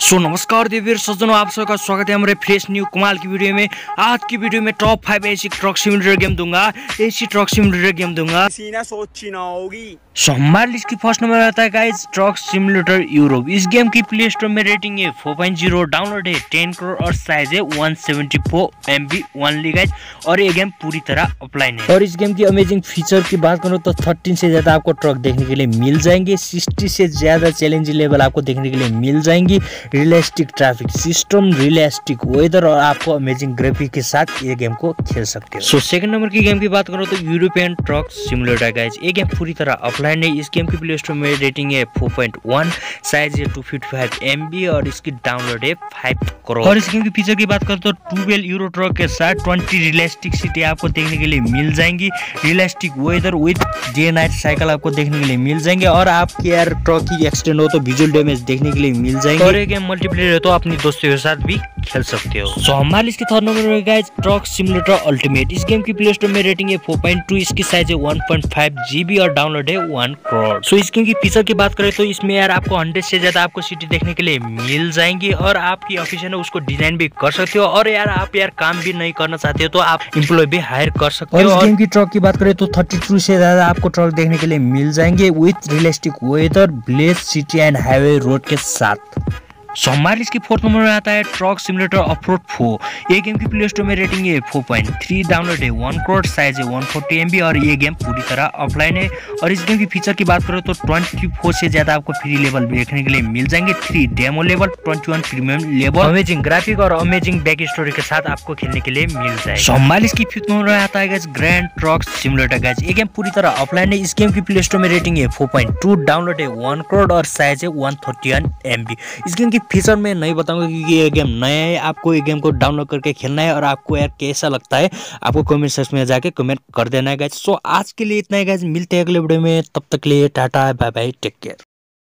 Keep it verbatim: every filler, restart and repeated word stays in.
सो so, नमस्कार देवीर सज्जनों, आप सबका स्वागत है हमारे फ्रेश न्यू कमाल की वीडियो में। आज की वीडियो में टॉप फाइव ऐसी ट्रक सिमुलेटर गेम दूंगा, ऐसी ट्रक सिमुलेटर गेम दूंगा सीना सोची ना होगी। सो हमारे लिस्ट की फर्स्ट नंबर आता है गाइस ट्रक सिमुलेटर यूरोप। इस गेम की प्ले स्टोर में रेटिंग है फोर पॉइंट ज़ीरो, डाउनलोड है टेन करोड़ और साइज है one seventy four M B only guys, और ये गेम पूरी तरह ऑफलाइन है। और इस गेम की अमेजिंग फीचर की बात करो तो थर्टीन से ज्यादा आपको ट्रक देखने के लिए मिल जाएंगे, सिक्सटी से ज्यादा चैलेंज लेवल आपको देखने के लिए मिल जाएंगी, realistic traffic system, realistic weather और आपको अमेजिंग ग्राफिक के साथ ये गेम को खेल सकते हो। सो सेकंड नंबर की गेम की बात करो तो यूरोपियन ट्रक सिमुलेटर गाइस, ये गेम पूरी तरह ऑफलाइन है। इस गेम की प्ले स्टोर में रेटिंग है फोर पॉइंट वन, साइज है two fifty five M B और इसकी डाउनलोड है फाइव करोड़। और इस गेम की फीचर की बात करो तो ट्वेल्व यूरो ट्रक के साथ ट्वेंटी रियलिस्टिक सिटी आपको देखने के लिए मिल जाएंगी, realistic weather with day night cycle आपको देखने के लिए मिल जाएंगे, और आपके यार ट्रक की एक्सीडेंट हो तो विजुअल डैमेज देखने के लिए मिल जाएंगे। गेम मल्टीप्लेयर है तो अपने दोस्तों के साथ भी खेल सकते हो। सो हमारे इसके थर्ड नंबर में गाइस ट्रक सिमुलेटर अल्टीमेट। इस गेम की प्ले स्टोर में रेटिंग है फोर पॉइंट टू, इसकी साइज है one point five G B और डाउनलोड है वन करोड़। सो इस गेम की फीचर की बात करें तो इसमें यार आपको हंड्रेड से ज्यादा आपको सिटी देखने के लिए मिल जाएंगी, और आपकी ऑफिस है उसको डिजाइन भी कर सकते हो, और यार आप यार काम भी नहीं करना चाहते हो तो आप एम्प्लॉय भी हायर कर सकते हो। और इस गेम की ट्रक की बात करें तो थर्टी टू से ज्यादा आपको ट्रक देखने के लिए मिल जाएंगे with realistic weather, blaze city and highway road के साथ। सो हमारे इसकी फोर्थ नंबर में आता है truck simulator off road four. ये गेम की प्ले स्टोर में रेटिंग है फोर पॉइंट थ्री, डाउनलोड है वन करोड़, साइज है वन फोर्टी एम बी और ये गेम पूरी तरह ऑफलाइन है। और इस गेम की फीचर की बात करो तो ट्वेंटी फोर से ज्यादा आपको फ्री लेवल देखने के लिए मिल जाएंगे, three demo level, twenty one premium level, amazing graphic और अमेजिंग बैक स्टोरी के साथ आपको खेलने के लिए मिल जाएगा। सो हमारे इसकी फिफ्थ नंबर में आता है ग्रैंड ट्रक सिमुलेटर गाइस। ये गेम पूरी तरह ऑफलाइन है। इस गेम की प्ले स्टोर में रेटिंग है फोर पॉइंट टू, डाउनलोड है वन करोड़ और साइज है one thirty one M B. इस गेम की फीचर में नहीं बताऊंगा क्योंकि ये गेम नया है, आपको ये गेम को डाउनलोड करके खेलना है और आपको यार कैसा लगता है आपको कमेंट सेक्शन में जाके कमेंट कर देना है गाइस। सो आज के लिए इतना ही गाइस, मिलते हैं अगले वीडियो में, तब तक के लिए tata bye bye, take care.